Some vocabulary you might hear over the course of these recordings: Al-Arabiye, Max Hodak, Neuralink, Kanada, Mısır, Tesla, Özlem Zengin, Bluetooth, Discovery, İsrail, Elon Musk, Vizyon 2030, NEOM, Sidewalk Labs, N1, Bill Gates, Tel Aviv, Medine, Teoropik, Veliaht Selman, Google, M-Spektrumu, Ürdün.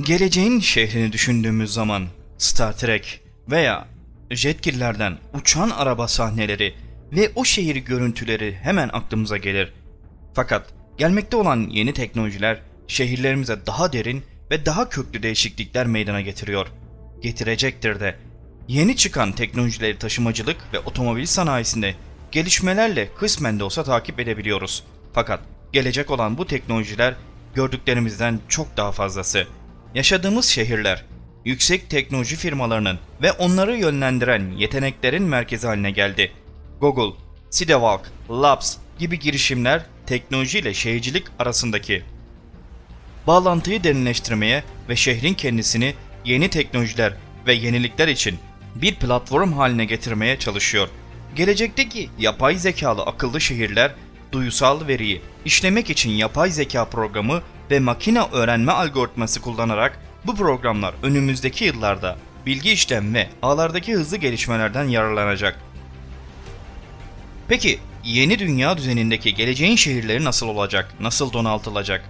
Geleceğin şehrini düşündüğümüz zaman Star Trek veya Jetgirler'den uçan araba sahneleri ve o şehir görüntüleri hemen aklımıza gelir. Fakat gelmekte olan yeni teknolojiler şehirlerimize daha derin ve daha köklü değişiklikler meydana getiriyor. Getirecektir de. Yeni çıkan teknolojileri taşımacılık ve otomobil sanayisinde gelişmelerle kısmen de olsa takip edebiliyoruz. Fakat gelecek olan bu teknolojiler gördüklerimizden çok daha fazlası. Yaşadığımız şehirler, yüksek teknoloji firmalarının ve onları yönlendiren yeteneklerin merkezi haline geldi. Google, Sidewalk Labs gibi girişimler teknolojiyle şehircilik arasındaki bağlantıyı derinleştirmeye ve şehrin kendisini yeni teknolojiler ve yenilikler için bir platform haline getirmeye çalışıyor. Gelecekteki yapay zekalı akıllı şehirler, duyusal veriyi işlemek için yapay zeka programı ve makine öğrenme algoritması kullanarak bu programlar önümüzdeki yıllarda bilgi işlem ve ağlardaki hızlı gelişmelerden yararlanacak. Peki yeni dünya düzenindeki geleceğin şehirleri nasıl olacak, nasıl donatılacak?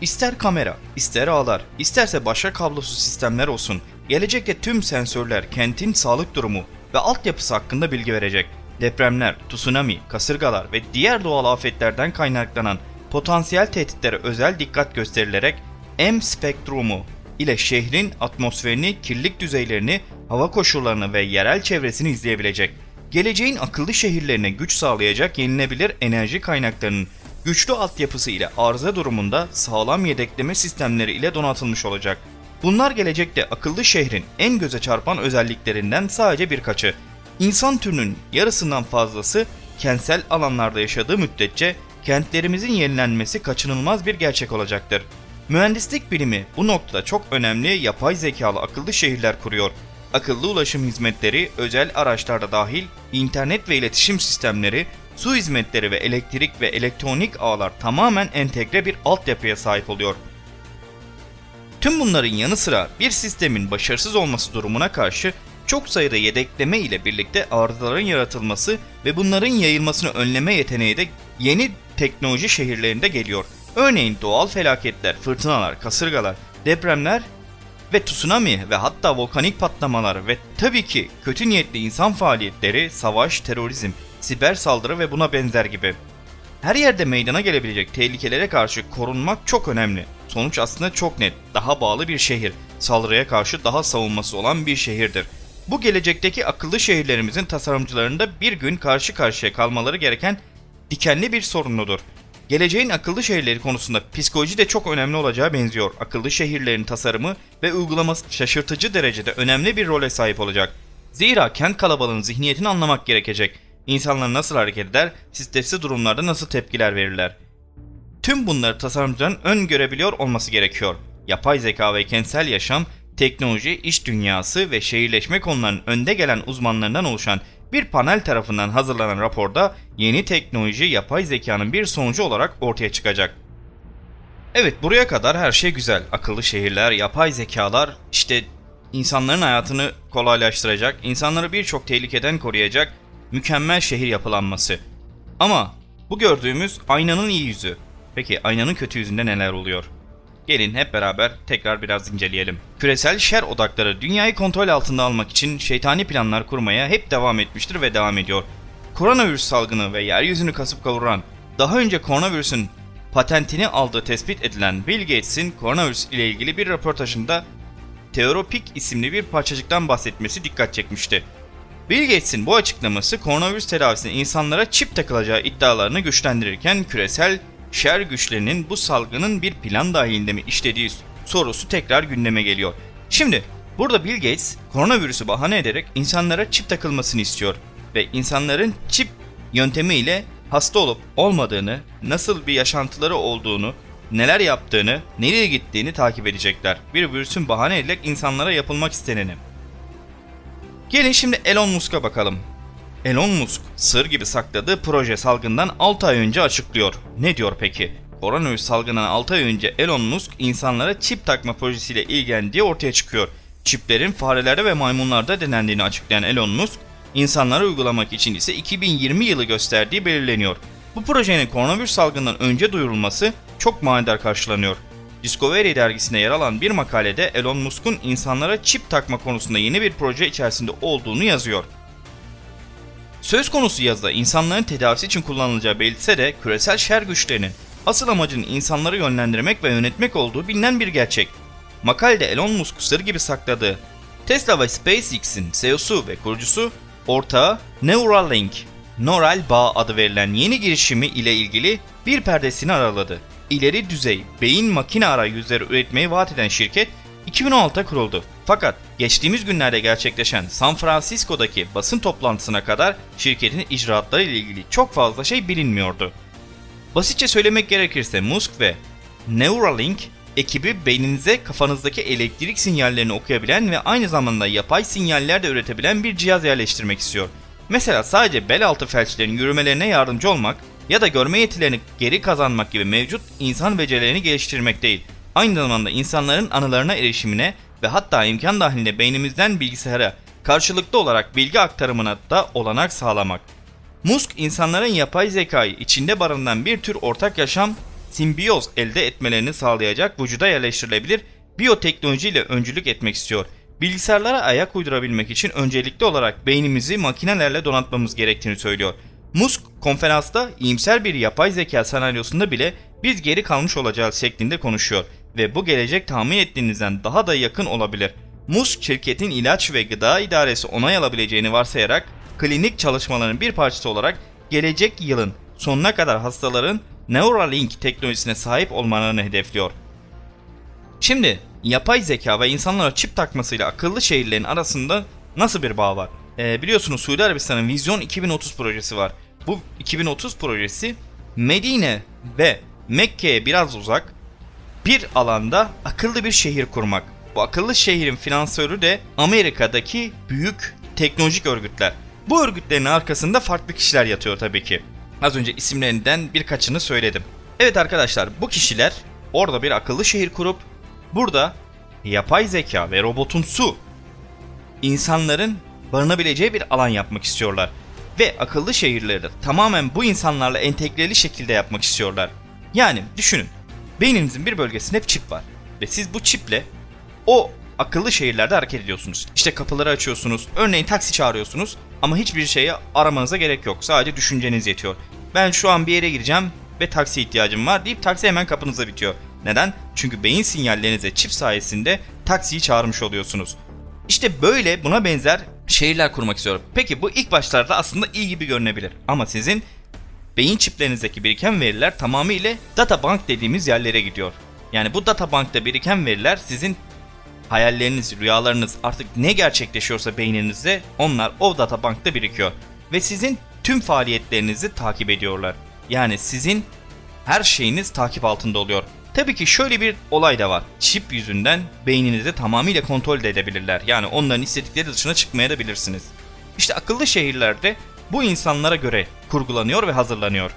İster kamera, ister ağlar, isterse başka kablosuz sistemler olsun, gelecekte tüm sensörler kentin sağlık durumu ve altyapısı hakkında bilgi verecek. Depremler, tsunami, kasırgalar ve diğer doğal afetlerden kaynaklanan potansiyel tehditlere özel dikkat gösterilerek M-Spektrumu ile şehrin atmosferini, kirlilik düzeylerini, hava koşullarını ve yerel çevresini izleyebilecek. Geleceğin akıllı şehirlerine güç sağlayacak yenilebilir enerji kaynaklarının güçlü altyapısı ile arıza durumunda sağlam yedekleme sistemleri ile donatılmış olacak. Bunlar gelecekte akıllı şehrin en göze çarpan özelliklerinden sadece birkaçı. İnsan türünün yarısından fazlası kentsel alanlarda yaşadığı müddetçe kentlerimizin yenilenmesi kaçınılmaz bir gerçek olacaktır. Mühendislik bilimi bu noktada çok önemli yapay zekalı akıllı şehirler kuruyor. Akıllı ulaşım hizmetleri, özel araçlarda dahil internet ve iletişim sistemleri, su hizmetleri ve elektrik ve elektronik ağlar tamamen entegre bir altyapıya sahip oluyor. Tüm bunların yanı sıra bir sistemin başarısız olması durumuna karşı çok sayıda yedekleme ile birlikte arızaların yaratılması ve bunların yayılmasını önleme yeteneği de yeni teknoloji şehirlerinde geliyor. Örneğin doğal felaketler, fırtınalar, kasırgalar, depremler ve tsunami ve hatta volkanik patlamalar ve tabii ki kötü niyetli insan faaliyetleri, savaş, terörizm, siber saldırı ve buna benzer gibi. Her yerde meydana gelebilecek tehlikelere karşı korunmak çok önemli. Sonuç aslında çok net, daha bağlı bir şehir, saldırıya karşı daha savunması olan bir şehirdir. Bu gelecekteki akıllı şehirlerimizin tasarımcılarında bir gün karşı karşıya kalmaları gereken dikenli bir sorunudur. Geleceğin akıllı şehirleri konusunda psikoloji de çok önemli olacağı benziyor. Akıllı şehirlerin tasarımı ve uygulaması şaşırtıcı derecede önemli bir role sahip olacak. Zira kent kalabalığının zihniyetini anlamak gerekecek. İnsanlar nasıl hareket eder, stresli durumlarda nasıl tepkiler verirler? Tüm bunları tasarımcıların öngörebiliyor olması gerekiyor. Yapay zeka ve kentsel yaşam, teknoloji, iş dünyası ve şehirleşme konularının önde gelen uzmanlarından oluşan bir panel tarafından hazırlanan raporda yeni teknoloji yapay zekanın bir sonucu olarak ortaya çıkacak. Evet, buraya kadar her şey güzel. Akıllı şehirler, yapay zekalar, işte insanların hayatını kolaylaştıracak, insanları birçok tehlikeden koruyacak, mükemmel şehir yapılanması. Ama bu gördüğümüz aynanın iyi yüzü. Peki aynanın kötü yüzünde neler oluyor? Gelin hep beraber tekrar biraz inceleyelim. Küresel şer odakları dünyayı kontrol altında almak için şeytani planlar kurmaya hep devam etmiştir ve devam ediyor. Koronavirüs salgını ve yeryüzünü kasıp kavuran, daha önce koronavirüsün patentini aldığı tespit edilen Bill Gates'in koronavirüs ile ilgili bir röportajında Teoropik isimli bir parçacıktan bahsetmesi dikkat çekmişti. Bill Gates'in bu açıklaması koronavirüs tedavisinin insanlara çip takılacağı iddialarını güçlendirirken küresel şer güçlerinin bu salgının bir plan dahilinde mi işlediği sorusu tekrar gündeme geliyor. Şimdi burada Bill Gates koronavirüsü bahane ederek insanlara çip takılmasını istiyor ve insanların çip yöntemiyle hasta olup olmadığını, nasıl bir yaşantıları olduğunu, neler yaptığını, nereye gittiğini takip edecekler. Bir virüsün bahane ederek insanlara yapılmak isteneni. Gelin şimdi Elon Musk'a bakalım. Elon Musk sır gibi sakladığı proje salgından 6 ay önce açıklıyor. Ne diyor peki? Koronavirüs salgından 6 ay önce Elon Musk insanlara çip takma projesiyle ilgilendiği ortaya çıkıyor. Çiplerin farelerde ve maymunlarda denendiğini açıklayan Elon Musk, insanlara uygulamak için ise 2020 yılı gösterdiği belirleniyor. Bu projenin koronavirüs salgından önce duyurulması çok manidar karşılanıyor. Discovery dergisine yer alan bir makalede Elon Musk'un insanlara çip takma konusunda yeni bir proje içerisinde olduğunu yazıyor. Söz konusu yazıda insanların tedavisi için kullanılacağı belirtse de küresel şer güçlerinin asıl amacının insanları yönlendirmek ve yönetmek olduğu bilinen bir gerçek. Makalede Elon Musk'u sır gibi sakladığı Tesla ve SpaceX'in CEO'su ve kurucusu ortağı Neuralink, Neural Bağ adı verilen yeni girişimi ile ilgili bir perdesini araladı. İleri düzey beyin-makine arayüzleri üretmeyi vaat eden şirket 2016'da kuruldu. Fakat geçtiğimiz günlerde gerçekleşen San Francisco'daki basın toplantısına kadar şirketin icraatları ile ilgili çok fazla şey bilinmiyordu. Basitçe söylemek gerekirse Musk ve Neuralink ekibi beyninize kafanızdaki elektrik sinyallerini okuyabilen ve aynı zamanda yapay sinyaller de üretebilen bir cihaz yerleştirmek istiyor. Mesela sadece bel altı felçlerin yürümelerine yardımcı olmak ya da görme yetilerini geri kazanmak gibi mevcut insan becerilerini geliştirmek değil, aynı zamanda insanların anılarına erişimine ve hatta imkan dahilinde beynimizden bilgisayara karşılıklı olarak bilgi aktarımına da olanak sağlamak. Musk, insanların yapay zekayı içinde barındıran bir tür ortak yaşam, simbiyoz elde etmelerini sağlayacak vücuda yerleştirilebilir biyoteknolojiyle öncülük etmek istiyor. Bilgisayarlara ayak uydurabilmek için öncelikli olarak beynimizi makinelerle donatmamız gerektiğini söylüyor. Musk, konferansta iyimser bir yapay zeka senaryosunda bile biz geri kalmış olacağız şeklinde konuşuyor ve bu gelecek tahmin ettiğinizden daha da yakın olabilir. Musk, şirketin ilaç ve gıda idaresi onay alabileceğini varsayarak klinik çalışmaların bir parçası olarak gelecek yılın sonuna kadar hastaların Neuralink teknolojisine sahip olmalarını hedefliyor. Şimdi yapay zeka ve insanlara çip takmasıyla akıllı şehirlerin arasında nasıl bir bağ var? Biliyorsunuz Suudi Arabistan'ın Vizyon 2030 projesi var. Bu 2030 projesi Medine ve Mekke'ye biraz uzak bir alanda akıllı bir şehir kurmak. Bu akıllı şehrin finansörü de Amerika'daki büyük teknolojik örgütler. Bu örgütlerin arkasında farklı kişiler yatıyor tabii ki. Az önce isimlerinden birkaçını söyledim. Evet arkadaşlar, bu kişiler orada bir akıllı şehir kurup burada yapay zeka ve robotumsu insanların barınabileceği bir alan yapmak istiyorlar. Ve akıllı şehirleri de tamamen bu insanlarla entegreli şekilde yapmak istiyorlar. Yani düşünün, beyninizin bir bölgesinde hep çip var ve siz bu çiple o akıllı şehirlerde hareket ediyorsunuz. İşte kapıları açıyorsunuz, örneğin taksi çağırıyorsunuz ama hiçbir şeye aramanıza gerek yok. Sadece düşünceniz yetiyor. Ben şu an bir yere gireceğim ve taksi ihtiyacım var deyip taksi hemen kapınıza bitiyor. Neden? Çünkü beyin sinyallerinize çip sayesinde taksiyi çağırmış oluyorsunuz. İşte böyle buna benzer şehirler kurmak istiyorum. Peki bu ilk başlarda aslında iyi gibi görünebilir ama sizin beyin çiplerinizdeki biriken veriler tamamıyla data bank dediğimiz yerlere gidiyor. Yani bu data bankta biriken veriler sizin hayalleriniz, rüyalarınız, artık ne gerçekleşiyorsa beyninizde onlar o data bankta birikiyor. Ve sizin tüm faaliyetlerinizi takip ediyorlar. Yani sizin her şeyiniz takip altında oluyor. Tabii ki şöyle bir olay da var. Çip yüzünden beyninizi tamamıyla kontrol edebilirler. Yani onların istedikleri dışına çıkmaya da bilirsiniz. İşte akıllı şehirlerde bu insanlara göre kurgulanıyor ve hazırlanıyor.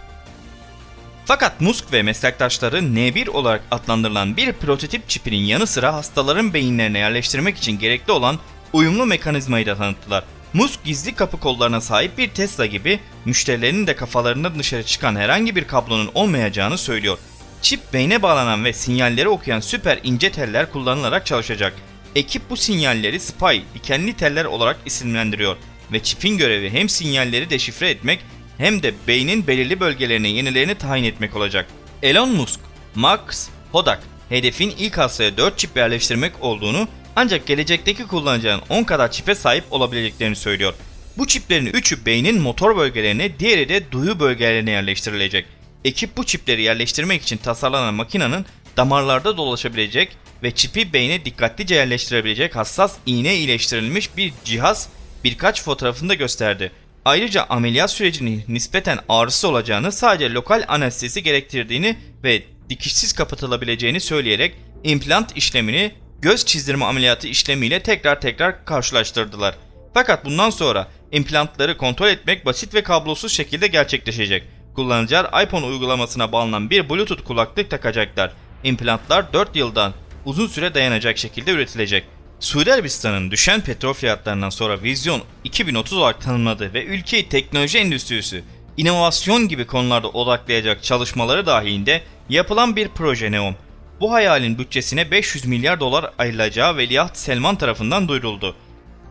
Fakat Musk ve meslektaşları N1 olarak adlandırılan bir prototip çipinin yanı sıra hastaların beyinlerine yerleştirmek için gerekli olan uyumlu mekanizmayı da tanıttılar. Musk, gizli kapı kollarına sahip bir Tesla gibi müşterilerinin de kafalarından dışarı çıkan herhangi bir kablonun olmayacağını söylüyor. Çip beyne bağlanan ve sinyalleri okuyan süper ince teller kullanılarak çalışacak. Ekip bu sinyalleri spy, dikenli teller olarak isimlendiriyor ve çipin görevi hem sinyalleri deşifre etmek hem de beynin belirli bölgelerine yenilerini tayin etmek olacak. Elon Musk, Max Hodak hedefin ilk hastaya 4 çip yerleştirmek olduğunu ancak gelecekteki kullanıcının 10 kadar çipe sahip olabileceklerini söylüyor. Bu çiplerin 3'ü beynin motor bölgelerine, diğeri de duyu bölgelerine yerleştirilecek. Ekip bu çipleri yerleştirmek için tasarlanan makinenin damarlarda dolaşabilecek ve çipi beyne dikkatlice yerleştirebilecek hassas iğne iyileştirilmiş bir cihaz birkaç fotoğrafında gösterdi. Ayrıca ameliyat sürecinin nispeten ağrısız olacağını, sadece lokal anestezi gerektirdiğini ve dikişsiz kapatılabileceğini söyleyerek implant işlemini göz çizdirme ameliyatı işlemiyle tekrar karşılaştırdılar. Fakat bundan sonra implantları kontrol etmek basit ve kablosuz şekilde gerçekleşecek. Kullanıcılar iPhone uygulamasına bağlanan bir Bluetooth kulaklık takacaklar. İmplantlar 4 yıldan uzun süre dayanacak şekilde üretilecek. Suudi Arabistan'ın düşen petrol fiyatlarından sonra Vizyon 2030 olarak tanımladığı ve ülkeyi teknoloji endüstrisi, inovasyon gibi konularda odaklayacak çalışmaları dahilinde yapılan bir proje NEOM. bu hayalin bütçesine 500 milyar dolar ayrılacağı Veliaht Selman tarafından duyuruldu.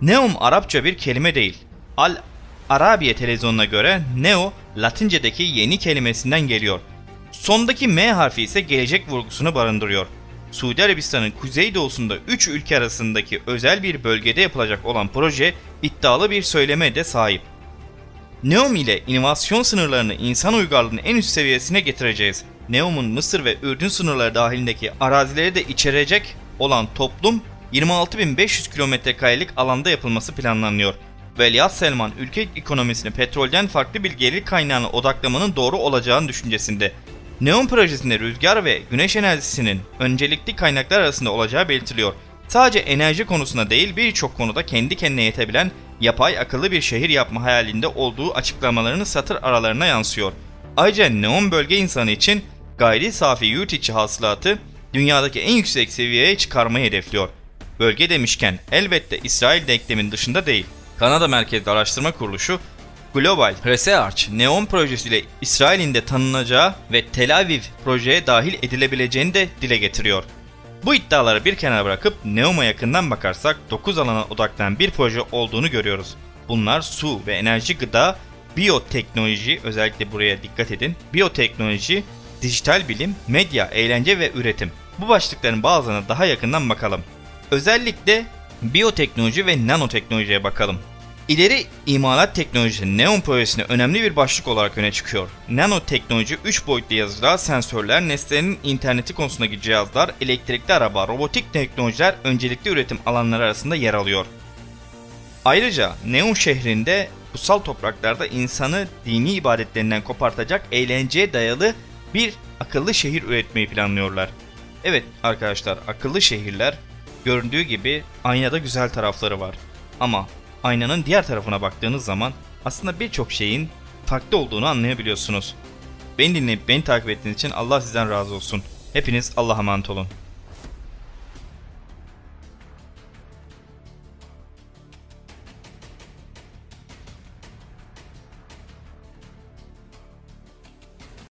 NEOM Arapça bir kelime değil. Al-Arabiye televizyonuna göre Neo, Latincedeki yeni kelimesinden geliyor. Sondaki M harfi ise gelecek vurgusunu barındırıyor. Suudi Arabistan'ın kuzeydoğusunda 3 ülke arasındaki özel bir bölgede yapılacak olan proje iddialı bir söyleme de sahip. NEOM ile inovasyon sınırlarını insan uygarlığının en üst seviyesine getireceğiz. NEOM'un Mısır ve Ürdün sınırları dahilindeki arazileri de içerecek olan toplum 26.500 km2'lik alanda yapılması planlanıyor. Veliaht Selman ülke ekonomisini petrolden farklı bir gelir kaynağına odaklamanın doğru olacağının düşüncesinde. NEOM projesinde rüzgar ve güneş enerjisinin öncelikli kaynaklar arasında olacağı belirtiliyor. Sadece enerji konusunda değil birçok konuda kendi kendine yetebilen yapay akıllı bir şehir yapma hayalinde olduğu açıklamalarının satır aralarına yansıyor. Ayrıca NEOM bölge insanı için gayri safi yurt içi hasılatı dünyadaki en yüksek seviyeye çıkarmayı hedefliyor. Bölge demişken elbette İsrail denklemin dışında değil. Kanada merkezli araştırma kuruluşu Global Research, NEOM projesiyle İsrail'in de tanınacağı ve Tel Aviv projeye dahil edilebileceğini de dile getiriyor. Bu iddiaları bir kenara bırakıp NEOM'a yakından bakarsak 9 alana odaklanan bir proje olduğunu görüyoruz. Bunlar su ve enerji, gıda, biyoteknoloji, özellikle buraya dikkat edin, biyoteknoloji, dijital bilim, medya, eğlence ve üretim. Bu başlıkların bazılarına daha yakından bakalım. Özellikle biyoteknoloji ve nanoteknolojiye bakalım. İleri imalat teknolojisi NEOM projesine önemli bir başlık olarak öne çıkıyor. Nanoteknoloji, 3 boyutlu yazıcılar, sensörler, nesnenin interneti konusundaki cihazlar, elektrikli araba, robotik teknolojiler öncelikli üretim alanları arasında yer alıyor. Ayrıca NEOM şehrinde kutsal topraklarda insanı dini ibadetlerinden kopartacak eğlenceye dayalı bir akıllı şehir üretmeyi planlıyorlar. Evet arkadaşlar, akıllı şehirler göründüğü gibi aynada güzel tarafları var. Ama aynanın diğer tarafına baktığınız zaman aslında birçok şeyin farklı olduğunu anlayabiliyorsunuz. Beni dinleyip beni takip ettiğiniz için Allah sizden razı olsun. Hepiniz Allah'a emanet olun.